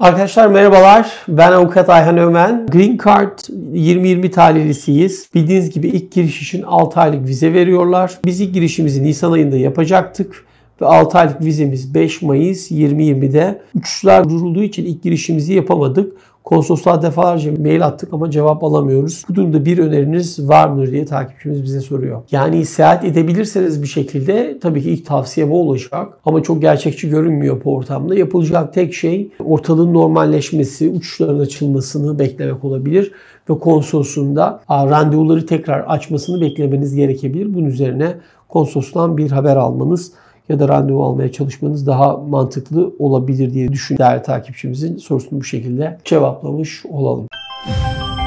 Arkadaşlar merhabalar, ben Avukat Ayhan Ömen. Green Card 2020 talihlisiyiz. Bildiğiniz gibi ilk giriş için 6 aylık vize veriyorlar. Biz ilk girişimizi Nisan ayında yapacaktık ve 6 aylık vizemiz 5 Mayıs 2020'de. Uçuşlar durulduğu için ilk girişimizi yapamadık. Konsolosluğa defalarca mail attık ama cevap alamıyoruz. Bu durumda bir öneriniz var mıdır diye takipçimiz bize soruyor. Yani seyahat edebilirseniz bir şekilde tabii ki ilk tavsiye bu olacak. Ama çok gerçekçi görünmüyor bu ortamda. Yapılacak tek şey ortalığın normalleşmesi, uçuşların açılmasını beklemek olabilir. Ve konsolosluğunda randevuları tekrar açmasını beklemeniz gerekebilir. Bunun üzerine konsolosluğundan bir haber almanız ya da randevu almaya çalışmanız daha mantıklı olabilir diye düşünüyorum. Değerli takipçimizin sorusunu bu şekilde cevaplamış olalım.